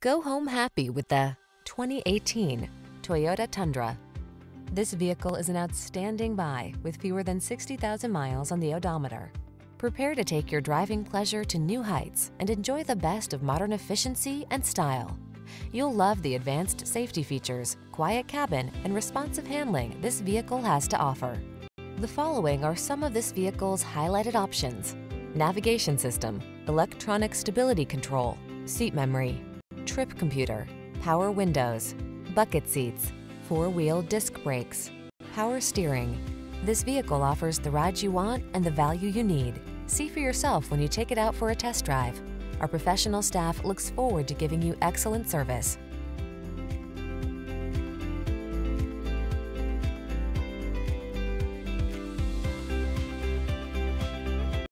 Go home happy with the 2018 Toyota Tundra. This vehicle is an outstanding buy with fewer than 60,000 miles on the odometer. Prepare to take your driving pleasure to new heights and enjoy the best of modern efficiency and style. You'll love the advanced safety features, quiet cabin, and responsive handling this vehicle has to offer. The following are some of this vehicle's highlighted options: navigation system, electronic stability control, seat memory, trip computer, power windows, bucket seats, four-wheel disc brakes, power steering. This vehicle offers the ride you want and the value you need. See for yourself when you take it out for a test drive. Our professional staff looks forward to giving you excellent service.